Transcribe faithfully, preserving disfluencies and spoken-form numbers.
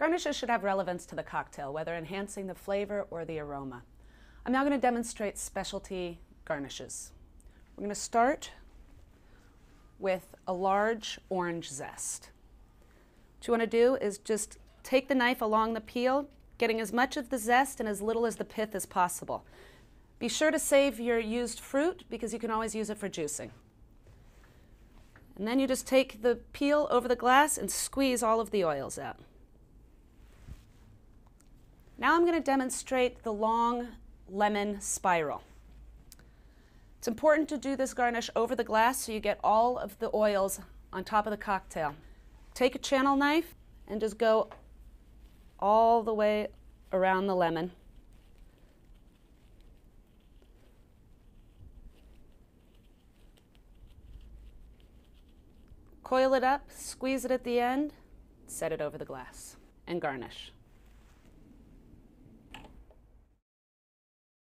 Garnishes should have relevance to the cocktail, whether enhancing the flavor or the aroma. I'm now going to demonstrate specialty garnishes. We're going to start with a large orange zest. What you want to do is just take the knife along the peel, getting as much of the zest and as little as the pith as possible. Be sure to save your used fruit because you can always use it for juicing. And then you just take the peel over the glass and squeeze all of the oils out. Now I'm going to demonstrate the long lemon spiral. It's important to do this garnish over the glass so you get all of the oils on top of the cocktail. Take a channel knife and just go all the way around the lemon. Coil it up, squeeze it at the end, set it over the glass, and garnish.